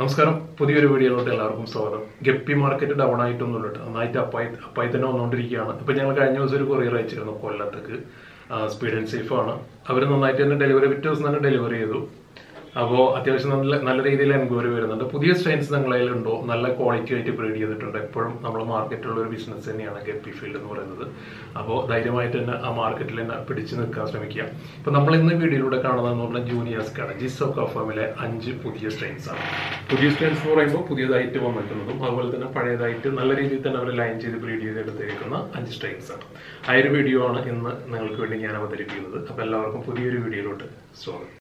നമസ്കാരം, പുതിയൊരു വീഡിയോയിലോട്ട് എല്ലാവർക്കും സ്വാഗതം. ഗപ്പി മാർക്കറ്റ് ഡൗൺ ആയിട്ടൊന്നുമില്ല, നന്നായിട്ട് അപ്പായി തന്നെ വന്നുകൊണ്ടിരിക്കുകയാണ്. ഇപ്പോൾ ഞങ്ങൾ കഴിഞ്ഞ ദിവസം ഒരു കൊറിയർ അയച്ചിരുന്നു കൊല്ലത്തേക്ക്, സ്പീഡ് ആൻഡ് സേഫാണ്. അവർ നന്നായിട്ട് തന്നെ ഡെലിവറി, പിറ്റേ ദിവസം തന്നെ ഡെലിവറി ചെയ്തു. അപ്പോൾ അത്യാവശ്യം നല്ല രീതിയിൽ എൻക്വയറി വരുന്നുണ്ട്. പുതിയ സ്റ്റൈൻസ് നിങ്ങളുടെ കയ്യിലുണ്ടോ? നല്ല ക്വാളിറ്റി ആയിട്ട് ബ്രീഡ് ചെയ്തിട്ടുണ്ട്. എപ്പോഴും നമ്മൾ മാർക്കറ്റിലുള്ള ഒരു ബിസിനസ് തന്നെയാണ് ഗപ്പി ഫീൽഡ് എന്ന് പറയുന്നത്. അപ്പോൾ ധൈര്യമായിട്ട് തന്നെ ആ മാർക്കറ്റിൽ തന്നെ പിടിച്ചു നിൽക്കാൻ ശ്രമിക്കുക. ഇപ്പോൾ നമ്മൾ ഇന്ന് വീഡിയോയിലൂടെ കാണുന്നതെന്ന് പറഞ്ഞാൽ ജൂനിയേഴ്സ്ക്കാണ്. ജിസോക്ക ഫാമിലെ 5 പുതിയ സ്റ്റൈൻസാണ്. പുതിയ സ്റ്റൈൻസ് എന്ന് പറയുമ്പോൾ പുതിയതായിട്ട് വന്നിരിക്കുന്നതും അതുപോലെ തന്നെ പഴയതായിട്ട് നല്ല രീതിയിൽ തന്നെ അവർ ലൈൻ ചെയ്ത് ബ്രീഡ് ചെയ്തെടുത്തിരിക്കുന്ന 5 സ്റ്റൈൻസാണ്. ആ ഒരു വീഡിയോ ആണ് ഇന്ന് നിങ്ങൾക്ക് വേണ്ടി ഞാൻ അവതരിപ്പിക്കുന്നത്. അപ്പോൾ എല്ലാവർക്കും പുതിയൊരു വീഡിയോയിലോട്ട് സ്വാഗതം.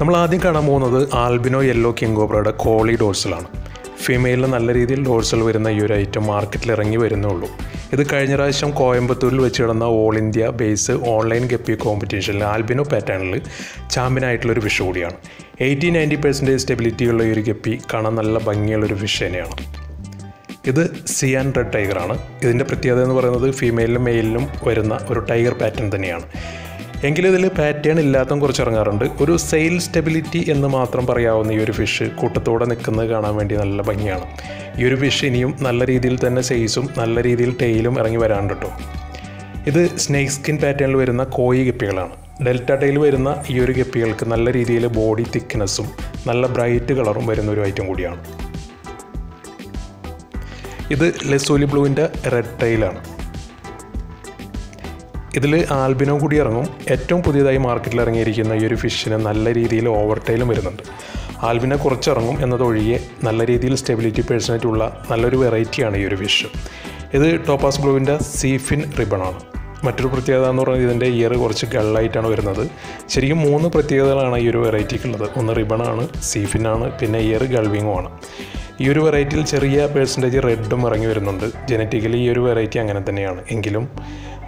നമ്മളാദ്യം കാണാൻ പോകുന്നത് ആൽബിനോ യെല്ലോ കിങ്കോബ്രയുടെ കോളി ഡോഴ്സലാണ്. ഫീമെയിലിൽ നല്ല രീതിയിൽ ഡോഴ്സൽ വരുന്ന ഈ ഒരു ഐറ്റം മാർക്കറ്റിൽ ഇറങ്ങി വരുന്നുള്ളൂ. ഇത് കഴിഞ്ഞ പ്രാവശ്യം കോയമ്പത്തൂരിൽ വെച്ച് കിടന്ന all India base online guppy കോമ്പറ്റീഷനിൽ ആൽബിനോ പാറ്റേണിൽ ചാമ്പ്യനായിട്ടുള്ളൊരു ഫിഷ് കൂടിയാണ്. 80-90% സ്റ്റെബിലിറ്റിയുള്ള ഈ ഒരു ഗപ്പി കാണാൻ നല്ല ഭംഗിയുള്ളൊരു ഫിഷ് തന്നെയാണ്. ഇത് സിയാൻ റെഡ് ടൈഗറാണ്. ഇതിൻ്റെ പ്രത്യേകത എന്ന് പറയുന്നത് ഫീമെയിലിലും മെയിലിലും വരുന്ന ഒരു ടൈഗർ പാറ്റേൺ തന്നെയാണ്. എങ്കിലും ഇതിൽ പാറ്റേൺ ഇല്ലാത്തതും കുറച്ച് ഇറങ്ങാറുണ്ട്. ഒരു സെയിൽ സ്റ്റെബിലിറ്റി എന്ന് മാത്രം പറയാവുന്ന ഈ ഒരു ഫിഷ് കൂട്ടത്തോടെ നിൽക്കുന്നത് കാണാൻ വേണ്ടി നല്ല ഭംഗിയാണ്. ഈ ഒരു ഫിഷ് ഇനിയും നല്ല രീതിയിൽ തന്നെ സെയിസും നല്ല രീതിയിൽ ടെയിലും ഇറങ്ങി വരാൻ കേട്ടോ. ഇത് സ്നേക്ക് സ്കിൻ പാറ്റേണിൽ വരുന്ന കോയി ഗപ്പികളാണ്. ഡെൽറ്റ ടെയിൽ വരുന്ന ഈ ഒരു ഗപ്പികൾക്ക് നല്ല രീതിയിൽ ബോഡി തിക്നെസ്സും നല്ല ബ്രൈറ്റ് കളറും വരുന്ന ഒരു ഐറ്റം കൂടിയാണ്. ഇത് ലസൂലി ബ്ലൂവിൻ്റെ റെഡ് ടെയിലാണ്. ഇതിൽ ആൽബിനോ കൂടി ഇറങ്ങും. ഏറ്റവും പുതിയതായി മാർക്കറ്റിൽ ഇറങ്ങിയിരിക്കുന്ന ഈ ഒരു ഫിഷിന് നല്ല രീതിയിൽ ഓവർടൈലും വരുന്നുണ്ട്. ആൽബിനോ കുറച്ചിറങ്ങും എന്നതൊഴികെ നല്ല രീതിയിൽ സ്റ്റെബിലിറ്റി പേഴ്സണായിട്ടുള്ള നല്ലൊരു വെറൈറ്റിയാണ് ഈ ഒരു ഫിഷ്. ഇത് ടോപ്പാസ് ബ്ലൂവിൻ്റെ സീഫിൻ റിബണാണ്. മറ്റൊരു പ്രത്യേകത എന്ന് പറയുന്നത് ഇതിൻ്റെ ഇയർ കുറച്ച് ഗള്ളായിട്ടാണ് വരുന്നത്. ശരിക്കും 3 പ്രത്യേകതകളാണ് ഈ ഒരു വെറൈറ്റിക്കുള്ളത്. ഒന്ന് റിബണാണ്, സീഫിനാണ്, പിന്നെ ഇയർ ഗൾവിങ്ങുമാണ്. ഈ ഒരു വെറൈറ്റിയിൽ ചെറിയ പേഴ്സൻറ്റേജ് റെഡും ഇറങ്ങി വരുന്നുണ്ട്. ജനറ്റിക്കലി ഈ ഒരു വെറൈറ്റി അങ്ങനെ തന്നെയാണ്. എങ്കിലും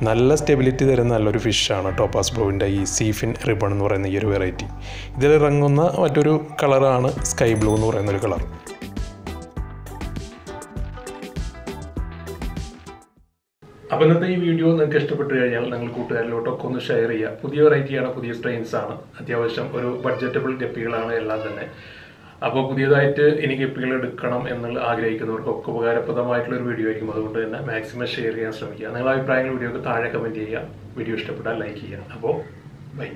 നല്ല സ്റ്റെബിലിറ്റി തരുന്ന നല്ലൊരു ഫിഷാണ് ടോപ്പാസ് ബ്ലൂവിൻ്റെ ഈ സീഫിൻ റിബൺ എന്ന് പറയുന്ന ഈ ഒരു വെറൈറ്റി. ഇതിലിറങ്ങുന്ന മറ്റൊരു കളറാണ് സ്കൈ ബ്ലൂ എന്ന് പറയുന്നൊരു കളർ. അപ്പോൾ ഇന്നത്തെ ഈ വീഡിയോ നിങ്ങൾക്ക് ഇഷ്ടപ്പെട്ട് കഴിഞ്ഞാൽ നിങ്ങൾ കൂട്ടുകാരിലോട്ടൊക്കെ ഒന്ന് ഷെയർ ചെയ്യുക. പുതിയ വെറൈറ്റിയാണ്, പുതിയ സ്ട്രെയിൻസാണ്, അത്യാവശ്യം ഒരു ബഡ്ജറ്റബിൾ ഗപ്പികളാണ് എല്ലാം തന്നെ. അപ്പോൾ പുതിയതായിട്ട് ഇനി ഗപ്പികൾ എടുക്കണം എന്നുള്ള ആഗ്രഹിക്കുന്നവർക്കൊക്കെ ഉപകാരപ്രദമായിട്ടുള്ളൊരു വീഡിയോ ആയിരിക്കും. അതുകൊണ്ട് തന്നെ മാക്സിമം ഷെയർ ചെയ്യാൻ ശ്രമിക്കുക. നിങ്ങളുടെ അഭിപ്രായങ്ങൾ വീഡിയോക്ക് താഴെ കമൻറ്റ് ചെയ്യുക. വീഡിയോ ഇഷ്ടപ്പെട്ടാൽ ലൈക്ക് ചെയ്യുക. അപ്പോൾ ബൈ.